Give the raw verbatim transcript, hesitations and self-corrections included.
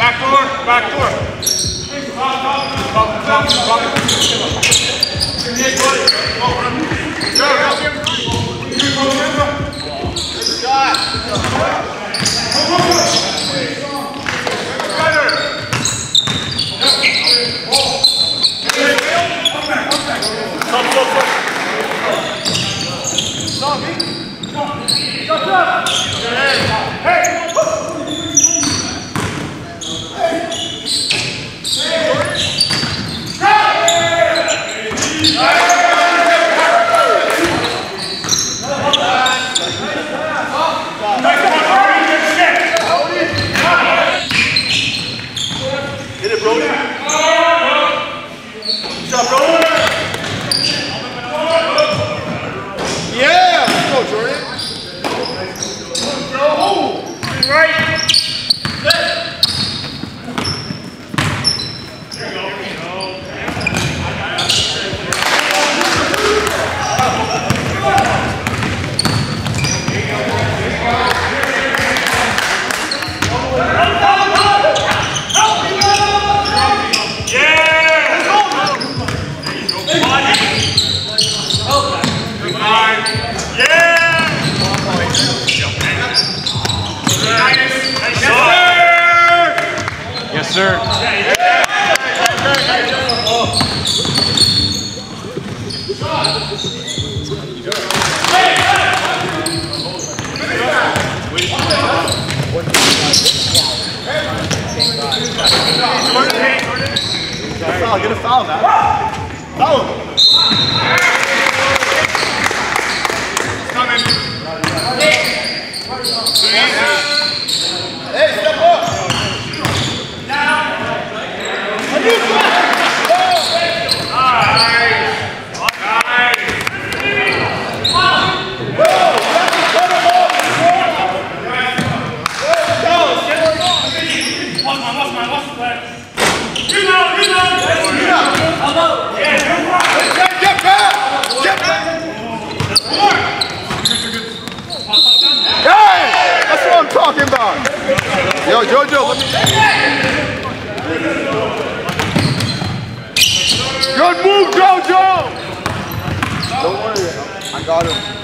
Back door, back door. Hey! Get a foul now. Foul him. Coming. Hey, step up. Yo, Jojo, let me... Good move, Jojo! Don't worry, I got him.